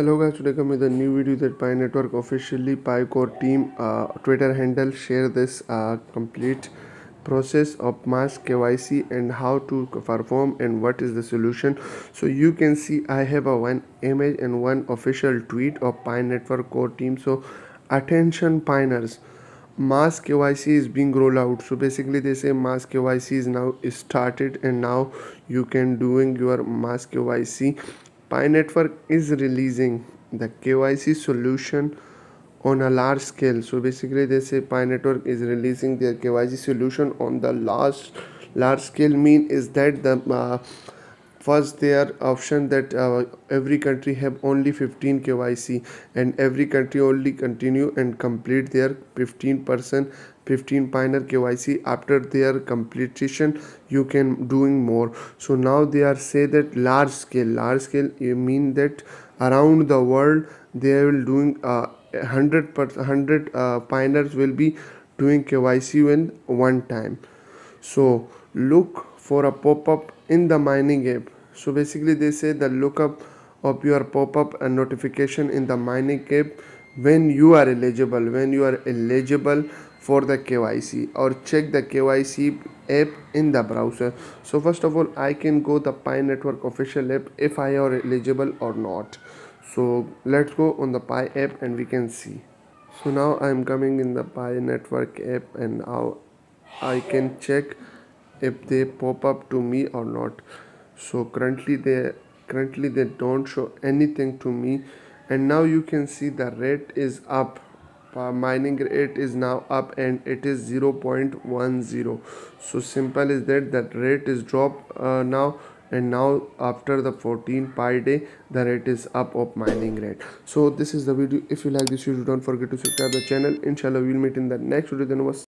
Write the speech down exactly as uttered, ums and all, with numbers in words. Hello guys, today come with a new video that Pi Network officially Pi Core team uh, Twitter handle share this uh, complete process of mass K Y C and how to perform and what is the solution. So you can see I have a one image and one official tweet of Pi Network core team. So attention Piners, mass K Y C is being rolled out. So basically they say mass K Y C is now started and now you can doing your mass K Y C. Pi Network is releasing the K Y C solution on a large scale. So basically they say Pi Network is releasing their K Y C solution on the large large scale. Mean is that the uh, first their option that uh, every country have only fifteen K Y C and every country only continue and complete their fifteen percent fifteen Pioneer K Y C. After their completion you can doing more. So now they are say that large scale large scale you mean that around the world they will doing uh, one hundred uh, Pioneers will be doing K Y C in one time. So look for a pop-up in the mining app. So basically they say the lookup of your pop-up and notification in the mining app when you are eligible when you are eligible for the K Y C, or check the K Y C app in the browser. So first of all I can go the Pi Network official app if I are eligible or not. So let's go on the Pi app and we can see. So now I am coming in the Pi Network app and now I can check if they pop up to me or not. So currently they currently they don't show anything to me, and now you can see the rate is up. Uh, mining rate is now up and it is zero point one zero. So simple is that that rate is dropped uh, now, and now after the fourteen Pi day the rate is up of mining rate. So this is the video. If you like this video, don't forget to subscribe the channel. Inshallah we'll meet in the next video. Then was